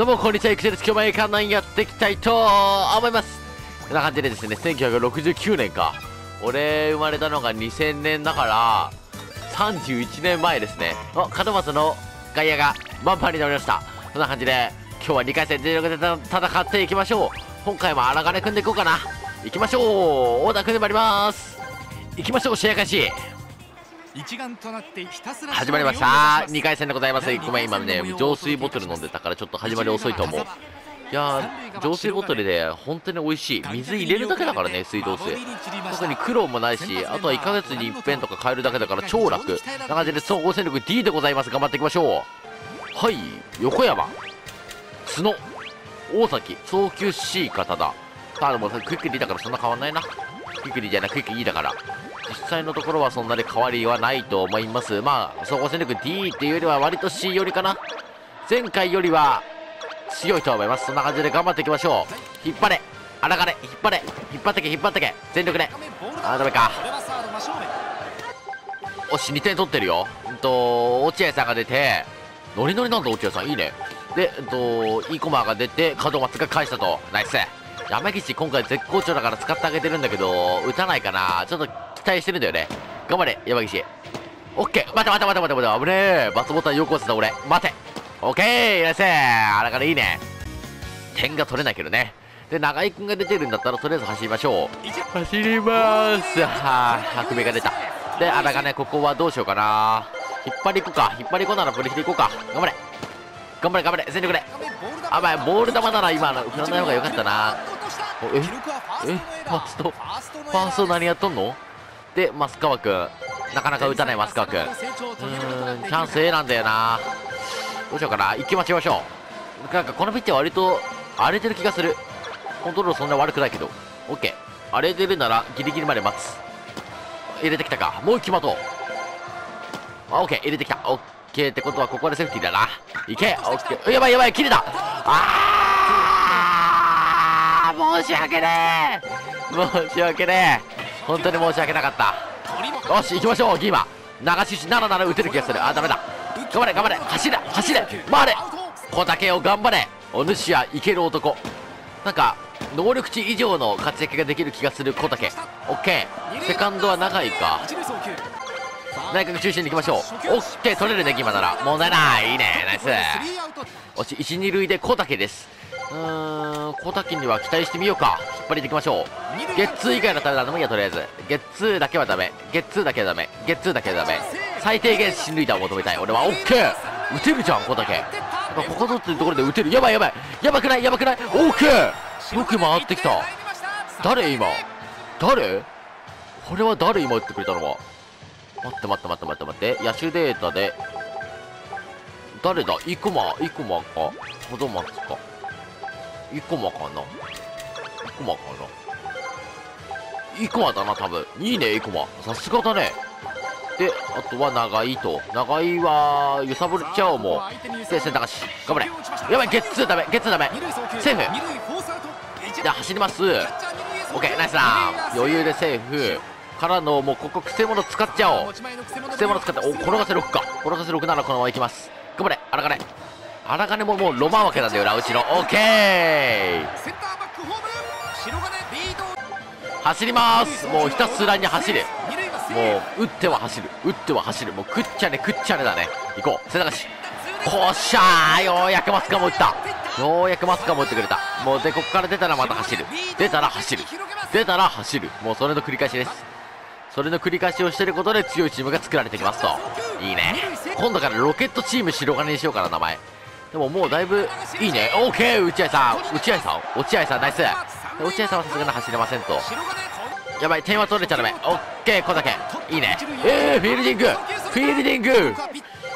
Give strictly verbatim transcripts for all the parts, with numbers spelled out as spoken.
どうもこんにちは、いくちです。今日も映画館やっていきたいと思います。こんな感じでですね、せんきゅうひゃくろくじゅうきゅうねんか、俺生まれたのがにせんねんだからさんじゅういちねんまえですね。お、門松の外野が満杯になりました。そんな感じで今日はにかいせん全力で戦っていきましょう。今回も荒金組んでいこうかな。行きましょう。オーダー組んでまいります。行きましょう。試合開始始まりました。にかいせんでございます。ごめん、今ね浄水ボトル飲んでたからちょっと始まり遅いと思う。いやー、浄水ボトルで本当に美味しい。水入れるだけだからね、水道水。特に苦労もないし、あとはいっかげつに一遍とか変えるだけだから超楽な感じで、総合戦力 ディー でございます。頑張っていきましょう。はい、横山角大崎早急 C 型だ。ただでもクイック D だからそんな変わんないな。クイック D じゃないクイック E だから、実際のところはそんなに変わりはないと思います。まあ総合戦力 ディー っていうよりは割と C よりかな。前回よりは強いと思います。そんな感じで頑張っていきましょう。引っ張れ荒金、引っ張れ、引っ張ってけ、引っ張ってけ、全力で。あー、ダメか。おし、にてん取ってるよ。うんと落合さんが出てノリノリなんだ。落合さんいいね。で、うんとイーコマーが出て門松が返したと。ナイス。山岸今回絶好調だから使ってあげてるんだけど、打たないかな。ちょっと期待してるんだよね。頑張れ山岸。オッケー。待て待て待て待て待て、危ねえ。バツボタンよこせだ俺。待て。オッケー、ナイス。あらからいいね。点が取れないけどね。で、長井君が出てるんだったらとりあえず走りましょう。走りまーす。はぁ、白米が出た。で、あらがね、ここはどうしようかな。引っ張りいこうか。引っ張りいこうならブリヒでいこうか。頑張れ頑張れ頑張れ、全力で。あばい、ボール球なら今の振らない方が良かったな。ええ、ファーストファースト何やっとんの。で、マスカワ君なかなか打たない。マスカワ君、うーん、チャンス A なんだよな。どうしようかな。一気待ちましょう。なんかこのピッチは割と荒れてる気がする。コントロールそんな悪くないけど。オッケー、荒れてるならギリギリまで待つ。入れてきたか。もう一気待とう。あ、オッケー、入れてきた。オッケーってことはここでセーフティーだな。いけ、オッケー。やばいやばい、切れた。あー、申し訳ねえ、申し訳ねえ、本当に申し訳なかった。よし、行きましょう。ギーマ流ししならなら打てる気がする。あ、ダメだ。頑張れ頑張れ、走れ走れ、回れ小竹を頑張れ。お主はイケる男。なんか能力値以上の活躍ができる気がする小竹。オッケー、セカンドは長いか。内角中心に行きましょう。オッケー、取れるね今なら問題ない。いいね、ナイス。おし、いち、に塁で小竹です。うーん、小竹には期待してみようか。引っ張りていきましょう。ゲッツー以外のためなのもいいや。とりあえずゲッツーだけはダメ、ゲッツーだけはダメ、ゲッツーだけはダメ。最低限進塁打を求めたい俺は。オッケー、打てるじゃん小竹。やっぱここぞっていうところで打てる。やばいやばい、やばくないやばくない。オッケー、よく回ってきた。誰今、誰これは、誰今打ってくれたのは。待って待って待って待って待って、野手データで誰だ。生駒、生駒か門松か、生駒かな、生駒かな、生駒だな多分。いいね生駒、さすがだね。で、あとは長井と、長井は揺さぶっちゃおうもう。で、センター貸し頑張れ。やばい、ゲッツーダメ、ゲッツーダメ、セーフで走ります。オッケー、ナイスな、余裕でセーフからの、もうここくせ者使っちゃおう。くせ者使って、お、転がせろくか、転がせろくならこのままいきます。頑張れ荒金、荒金ももうロマンわけなんだよな、後ろ。オッケー、走ります。もうひたすらに走る。もう打っては走る、打っては走る、もうくっちゃねくっちゃねだね。行こう、背中し、おっしゃー、ようやくマスカも打った、ようやくマスカも打ってくれた。もうで、ここから出たらまた走る、出たら走る、出たら走る、もうそれの繰り返しです。それの繰り返しをしてることで強いチームが作られてきますと。いいね、今度からロケットチーム白金にしようかな名前。でももうだいぶいいね。オーケー、内合さん、内合さん、落合さん、ナイス。落合さんはさすがに走れませんと。やばい、点は取れちゃダメ。オッケー、小竹いいね。えー、フィールディングフィールディング、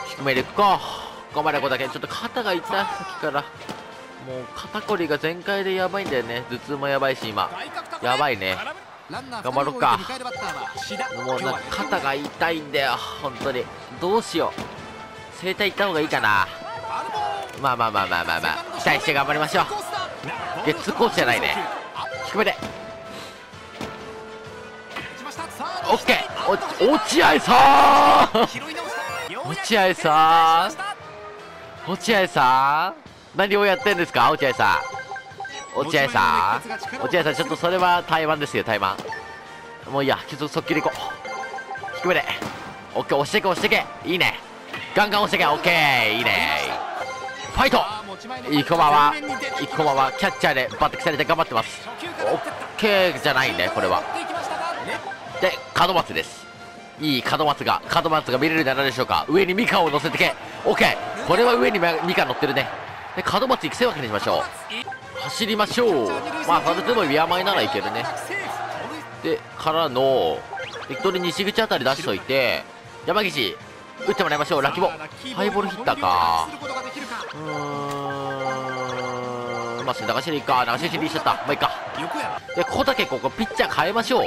低めでいくか。頑張れ小竹。ちょっと肩が痛いさっきから。もう肩こりが全開でやばいんだよね。頭痛もやばいし今やばいね。頑張ろうか。もうなんか肩が痛いんだよ本当に。どうしよう、整体行った方がいいかな。まあまあまあまあまあまあ、期待して頑張りましょう。ゲッツーコースじゃないね。低めでオッケー。落合さん、落合さん、落合さん、何をやってんですか落合さん、落合さん落合さん、ちょっとそれは怠慢ですよ、怠慢。もういいや、ちょっと速球でいこう。低めでオッケー、押してけ押してけ、いいね、ガンガン押してけ、オッケー、いいね、ファイト。生駒は生駒はキャッチャーでバッティングされて頑張ってます。オッケーじゃないね、これは。で門松です。いい門松が門松が見れるんじゃないでしょうか。上にミカを乗せてけ、オッケー、これは上にミカ乗ってるね。で門松育成枠にしましょう。走りましょう。まあそれでも宮前ならいけるね。でからの適当に西口あたり出しといて、山岸打ってもらいましょう。ラキボハイボールヒッターか、うーん、まあ流し入りか、流し入りしちゃった、まあいいか。で小竹、ここピッチャー変えましょう。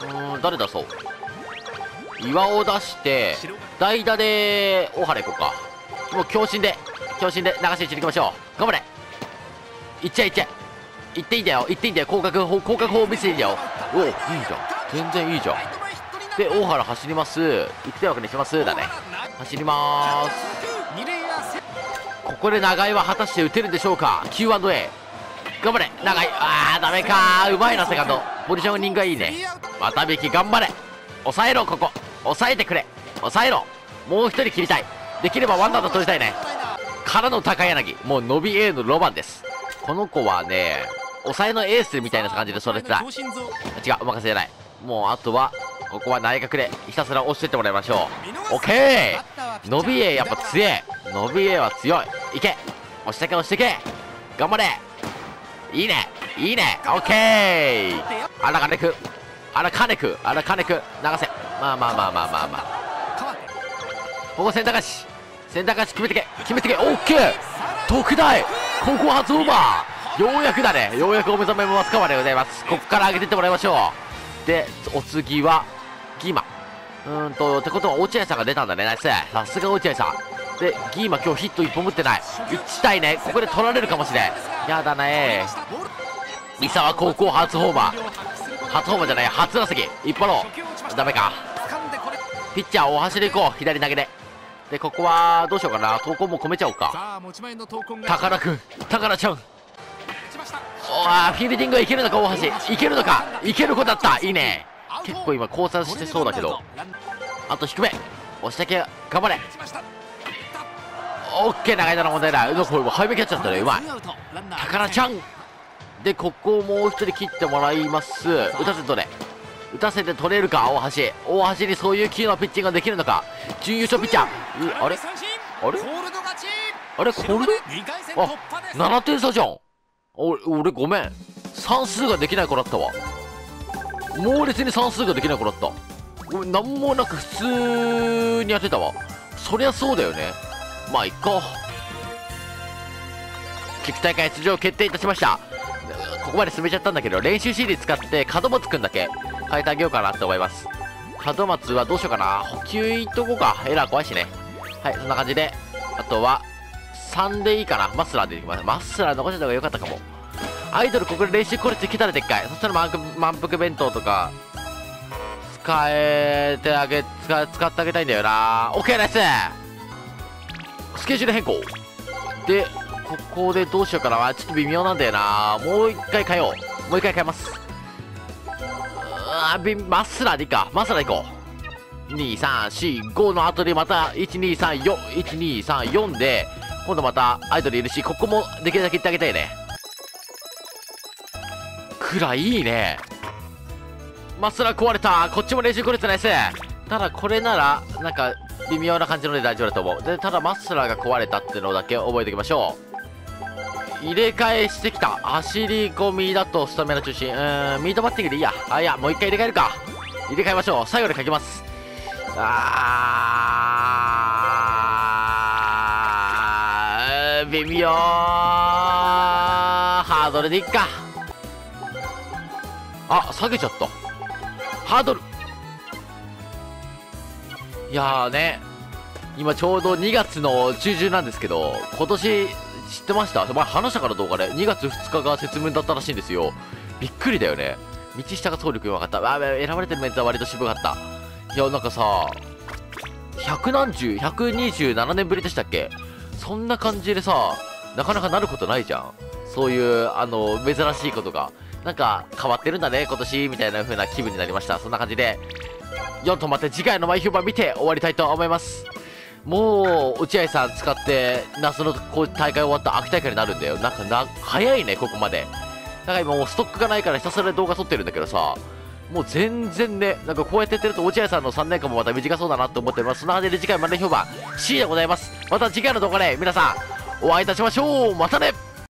うーん、誰出そう、岩を出して代打で大原いこうか。もう強振で強振で流し打ちにいきましょう。頑張れ、いっちゃいっちゃい行っていいんだよ、行っていいんだよ、広角法、広角法を見せていいんだよ。おお、いいじゃん、全然いいじゃん。で大原走ります、行ってわけにしますだね。走りまーす。ここで長井は果たして打てるでしょうか。 キューアンドエー 頑張れ長井、あーダメかー、うまいな、セカンドポジショニングがいいね。渡引頑張れ、抑えろ、ここ抑えてくれ、抑えろ、もう一人切りたい、できればワンダーと取りたいね。からの高柳、もう伸び A のロマンです。この子はね、抑えのエースみたいな感じで育てたい。違う、お任せじゃない。もうあとはここは内角でひたすら押していってもらいましょう。オッケー、伸び A やっぱ強え、伸び A は強い、いけ、押してけ押してけ、頑張れ、いいねいいね、オッケー、あら金くあら金くあら金く流せ、まあまあまあまあまあまあ、ここセンター返し、センター返し決めてけ決めてけ、オッケー、特大高校初オーバー、ようやくだね、ようやくお目覚めも松川でございます。ここから上げていってもらいましょう。でお次はギーマ、うーんとってことは落合さんが出たんだね、ナイス、さすが落合さん。でギーマ今日ヒットいっぽん打ってない、打ちたいね、ここで取られるかもしれん、やだね。三沢高校初ホーマー、初ホーマーじゃない、初打席一歩のダメか。ピッチャー大橋でいこう、左投げで。でここはどうしようかな、投稿も込めちゃおうか。高田君、高田ちゃん、おー、フィールディングはいけるのか、大橋いけるのか、いける子だった、いいね。結構今降参してそうだけど、あと低め押したけ、頑張れ、オッケー、長いなら問題ない。これも背面キャッチャーだったね、うまい、高田ちゃん。でここをもう一人切ってもらいます。打たせて取れ、打たせて取れるか、大橋、大橋にそういうキーなピッチングができるのか。準優勝ピッチャー、あれあれあれ、これあななてん差じゃん。俺、俺ごめん、算数ができない子だったわ、猛烈に算数ができない子だった。俺何もなく普通にやってたわ。そりゃそうだよね、まあいっか。地区大会出場決定いたしました。ここまで進めちゃったんだけど、練習 シーディー 使って門松くんだけ変えてあげようかなって思います。門松はどうしようかな、補給いっとこうか、エラー怖いしね。はい、そんな感じで、あとはさんでいいかな、マスラーでいきます。マスラー残してた方が良かったかも。アイドル、ここで練習効率いけたらでっかい。そしたら満腹弁当とか使えてあげ 使, 使ってあげたいんだよな。 OK です。スケジュール変更で、ここでどうしようかな、ちょっと微妙なんだよな。もう一回変えよう、もう一回変えます。あー、マスラーでいいか、マスラーでいこう。にさんしごの後でまたいちにさんよんいちにさんよんで、今度またアイドルいるし、ここもできるだけいってあげたいね。くらいいいね。マスラー壊れた、こっちも練習これてないです。ただこれならなんか微妙な感じので大丈夫だと思う。でただマスラーが壊れたってのだけ覚えておきましょう。入れ替えしてきた、走り込みだとスタメナ中心、うーん、ミートバッティングでいいや。あ、いや、もう一回入れ替えるか、入れ替えましょう、最後で書きます。あー微妙ー、ハードルでいっか。あ、下げちゃった、ハードル。いやーね、今ちょうどにがつの中旬なんですけど、今年知ってました、前話したから動画で、にがつふつかが節分だったらしいんですよ。びっくりだよね。道下が総力よかった、あ、選ばれてるメンツは割と渋かった。いやなんかさ、ひゃく何十、ひゃくにじゅうななねんぶりでしたっけ。そんな感じでさ、なかなかなることないじゃん。そういう、あの、珍しいことが。なんか、変わってるんだね、今年、みたいな風な気分になりました。そんな感じで、よんとまって次回のマイ評判見て終わりたいと思います。もう、落合さん使って、夏の大会終わった秋大会になるんだよ。なんかな、早いね、ここまで。なんか今もうストックがないからひたすら動画撮ってるんだけどさ、もう全然ね、なんかこうやってやってると落合さんのさんねんかんもまた短そうだなって思っております。そんな感じで次回マイ評判 C でございます。また次回の動画で皆さん、お会いいたしましょう。またね。